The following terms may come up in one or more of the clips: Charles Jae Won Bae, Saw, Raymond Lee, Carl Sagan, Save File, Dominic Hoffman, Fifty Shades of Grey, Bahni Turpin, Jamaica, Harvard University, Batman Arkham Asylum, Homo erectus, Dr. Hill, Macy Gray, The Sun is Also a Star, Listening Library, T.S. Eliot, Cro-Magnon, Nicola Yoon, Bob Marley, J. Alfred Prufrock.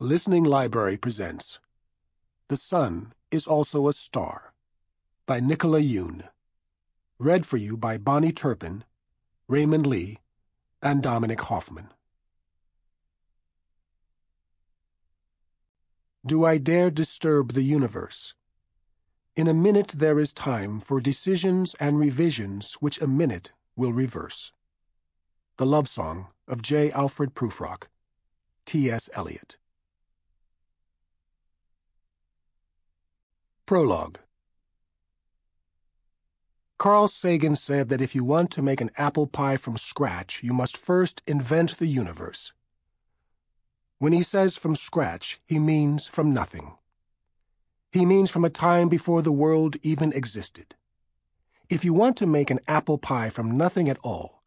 Listening Library presents The Sun is Also a Star by Nicola Yoon. Read for you by Bahni Turpin, Raymond Lee, and Dominic Hoffman. Do I dare disturb the universe? In a minute there is time for decisions and revisions which a minute will reverse. The Love Song of J. Alfred Prufrock, T.S. Eliot. Prologue. Carl Sagan said that if you want to make an apple pie from scratch, you must first invent the universe. When he says from scratch, he means from nothing. He means from a time before the world even existed. If you want to make an apple pie from nothing at all,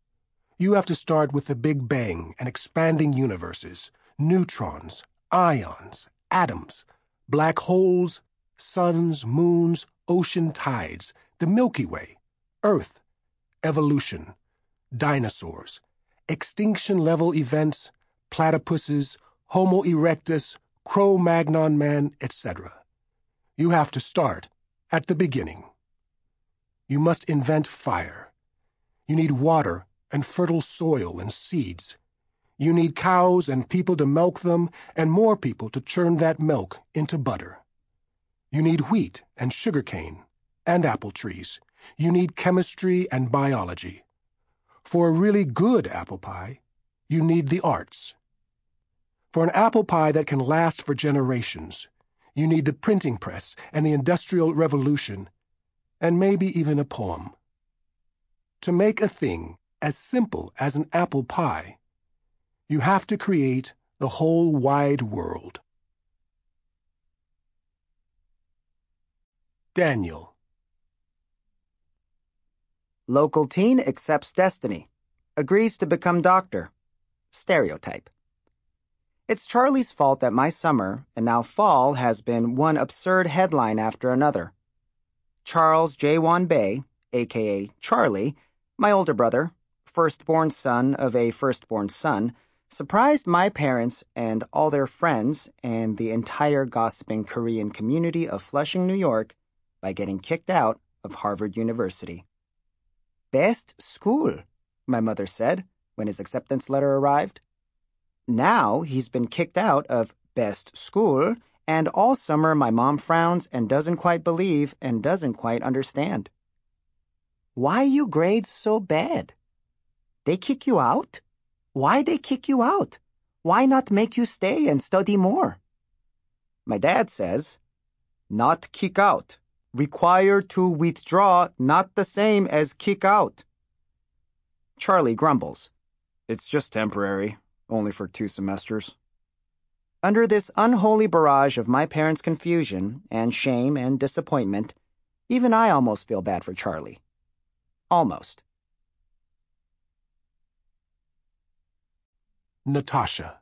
you have to start with the Big Bang and expanding universes, neutrons, ions, atoms, black holes, suns, moons, ocean tides, the Milky Way, Earth, evolution, dinosaurs, extinction-level events, platypuses, Homo erectus, Cro-Magnon man, etc. You have to start at the beginning. You must invent fire. You need water and fertile soil and seeds. You need cows and people to milk them and more people to churn that milk into butter. You need wheat and sugarcane and apple trees. You need chemistry and biology. For a really good apple pie, you need the arts. For an apple pie that can last for generations, you need the printing press and the Industrial Revolution, and maybe even a poem. To make a thing as simple as an apple pie, you have to create the whole wide world. Daniel. Local teen accepts destiny, agrees to become doctor. Stereotype. It's Charlie's fault that my summer, and now fall, has been one absurd headline after another. Charles Jae Won Bae, a.k.a. Charlie, my older brother, firstborn son of a firstborn son, surprised my parents and all their friends and the entire gossiping Korean community of Flushing, New York, by getting kicked out of Harvard University. "Best school," my mother said when his acceptance letter arrived. Now he's been kicked out of best school, and all summer my mom frowns and doesn't quite believe and doesn't quite understand. "Why you grades so bad? They kick you out? Why they kick you out? Why not make you stay and study more?" My dad says, "Not kick out. Required to withdraw, not the same as kick out." Charlie grumbles, "It's just temporary, only for 2 semesters. Under this unholy barrage of my parents' confusion and shame and disappointment, even I almost feel bad for Charlie. Almost. Natasha.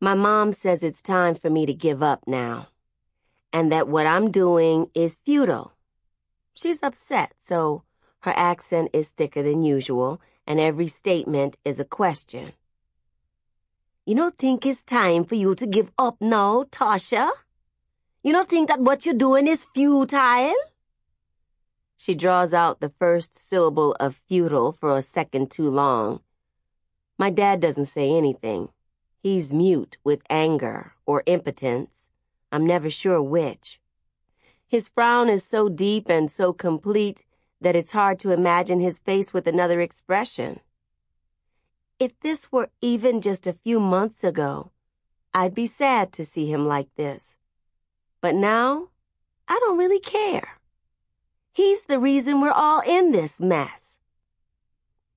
My mom says it's time for me to give up now, and that what I'm doing is futile. She's upset, so her accent is thicker than usual, and every statement is a question. "You don't think it's time for you to give up now, Tasha? You don't think that what you're doing is futile?" She draws out the first syllable of futile for a second too long. My dad doesn't say anything. He's mute with anger or impotence. I'm never sure which. His frown is so deep and so complete that it's hard to imagine his face with another expression. If this were even just a few months ago, I'd be sad to see him like this. But now, I don't really care. He's the reason we're all in this mess.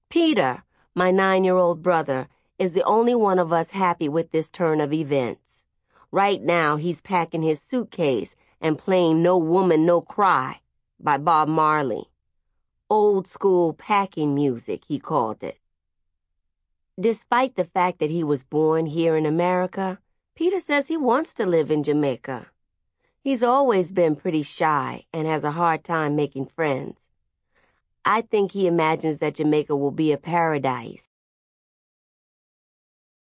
Peter, my 9-year-old brother, is the only one of us happy with this turn of events. Right now, he's packing his suitcase and playing No Woman, No Cry by Bob Marley. Old school packing music, he called it. Despite the fact that he was born here in America, Peter says he wants to live in Jamaica. He's always been pretty shy and has a hard time making friends. I think he imagines that Jamaica will be a paradise.